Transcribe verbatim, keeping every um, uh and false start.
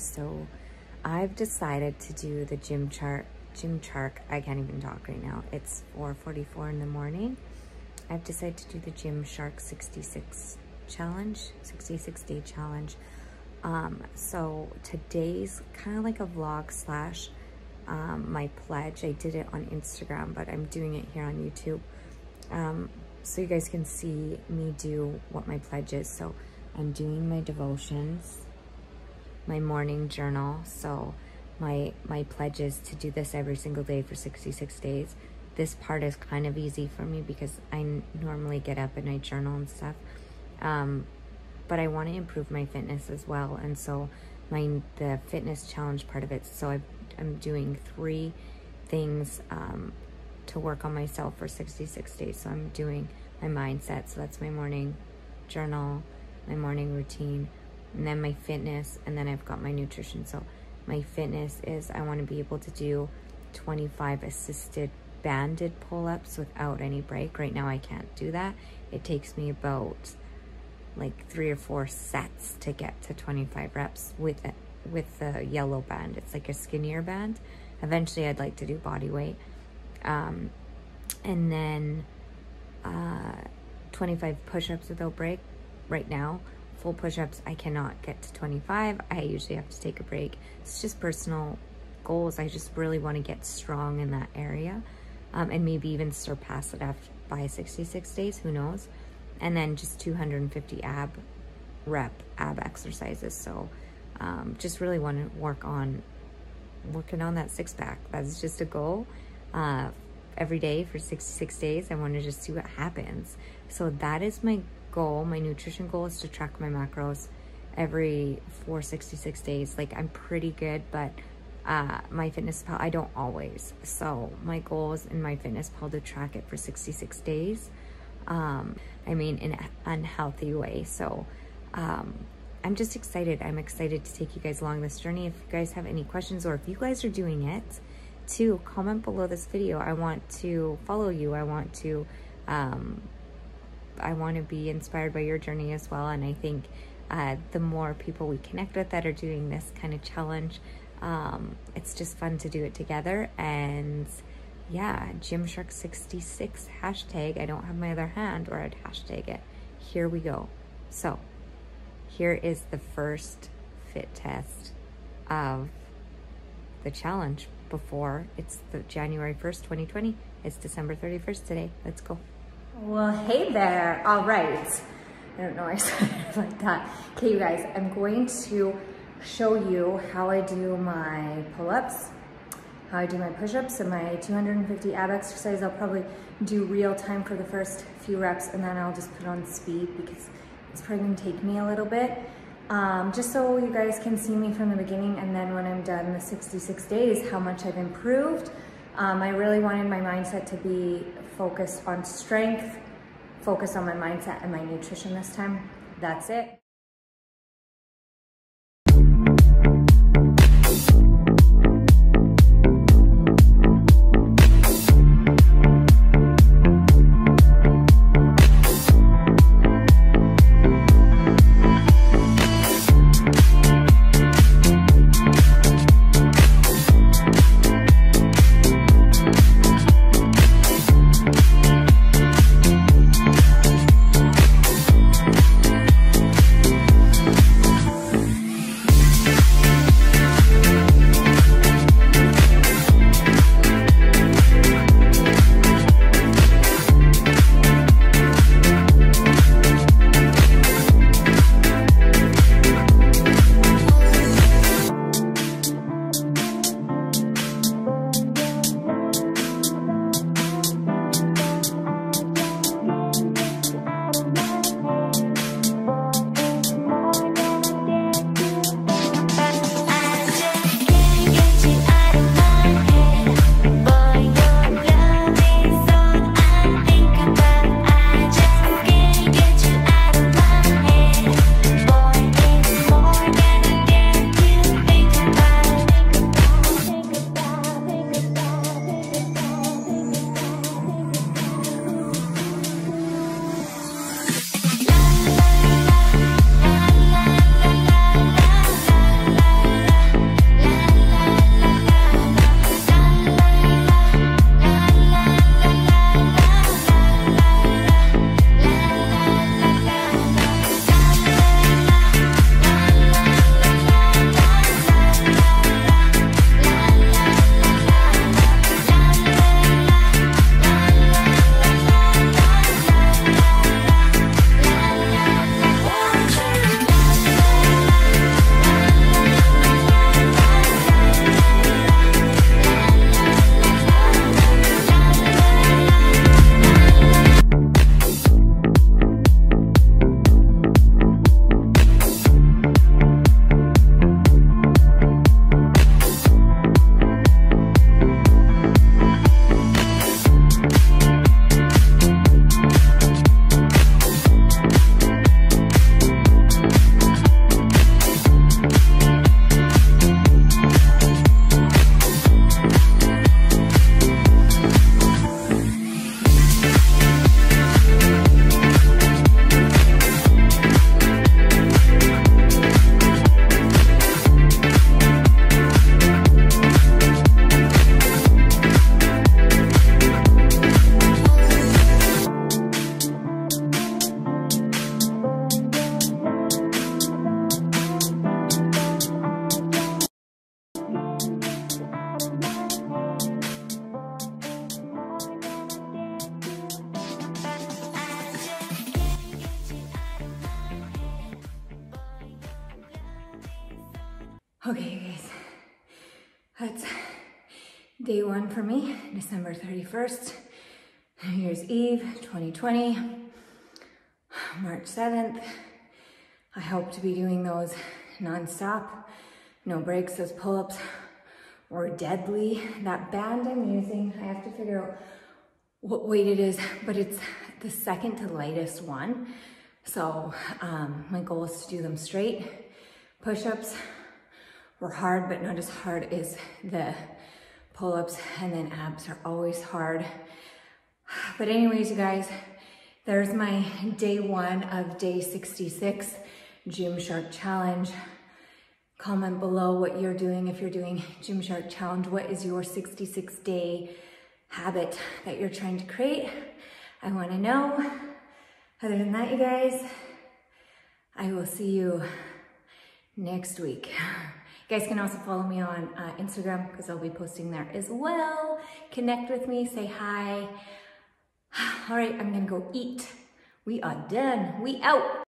So I've decided to do the Gymshark, Gymshark, I can't even talk right now. It's four forty-four in the morning. I've decided to do the Gymshark sixty-six challenge, sixty-six day challenge. Um, so today's kind of like a vlog slash um, my pledge. I did it on Instagram, but I'm doing it here on YouTube. Um, so you guys can see me do what my pledge is. So I'm doing my devotions, my morning journal. So my my pledge is to do this every single day for sixty-six days. This part is kind of easy for me because I normally get up and I journal and stuff. Um, but I want to improve my fitness as well. And so my the fitness challenge part of it. So I've, I'm doing three things um, to work on myself for sixty-six days. So I'm doing my mindset. So that's my morning journal, my morning routine, and then my fitness, and then I've got my nutrition. So my fitness is I want to be able to do twenty-five assisted banded pull-ups without any break. Right now I can't do that. It takes me about like three or four sets to get to twenty-five reps with a, with the yellow band. It's like a skinnier band. Eventually I'd like to do body weight. Um, and then uh, twenty-five push-ups without break. Right now, full push-ups, I cannot get to twenty-five. I usually have to take a break. It's just personal goals. I just really want to get strong in that area, um, and maybe even surpass it after by sixty-six days, who knows. And then just two hundred fifty ab rep ab exercises. So um, just really want to work on working on that six-pack. That's just a goal. Uh, every day for sixty-six days, I want to just see what happens. So that is my goal. My nutrition goal is to track my macros every four sixty-six days. Like, I'm pretty good, but uh, MyFitnessPal, I don't always. So my goal is in MyFitnessPal to track it for sixty-six days. Um, I mean, in an unhealthy way. So um, I'm just excited. I'm excited to take you guys along this journey. If you guys have any questions, or if you guys are doing it too, comment below this video. I want to follow you. I want to um, I want to be inspired by your journey as well. And I think uh, the more people we connect with that are doing this kind of challenge, um, it's just fun to do it together. And yeah, Gymshark sixty-six hashtag. I don't have my other hand, or I'd hashtag it. Here we go. So here is the first fit test of the challenge before it's the January first, twenty twenty. It's December thirty-first today. Let's go. Well, hey there. All right. I don't know why I said it like that. Okay, you guys, I'm going to show you how I do my pull-ups, how I do my push-ups, and my two hundred fifty ab exercise. I'll probably do real time for the first few reps, and then I'll just put on speed because it's probably going to take me a little bit. Um, just so you guys can see me from the beginning, and then when I'm done the sixty-six days, how much I've improved. Um, I really wanted my mindset to be focused on strength, focused on my mindset and my nutrition this time. That's it. Okay, you guys, that's day one for me, December thirty-first, New Year's Eve, twenty twenty, March seventh. I hope to be doing those non-stop, no breaks, those pull-ups were deadly. That band I'm using, I have to figure out what weight it is, but it's the second to lightest one. So um, my goal is to do them straight. Push-ups were hard, but not as hard as the pull-ups, and then abs are always hard. But anyways, you guys, there's my day one of day sixty-six Gymshark challenge. Comment below what you're doing. If you're doing Gymshark challenge, what is your sixty-six day habit that you're trying to create? I want to know. Other than that, you guys, I will see you next week. You guys can also follow me on uh, Instagram, because I'll be posting there as well. Connect with me, say hi. All right, I'm gonna go eat. We are done, we out.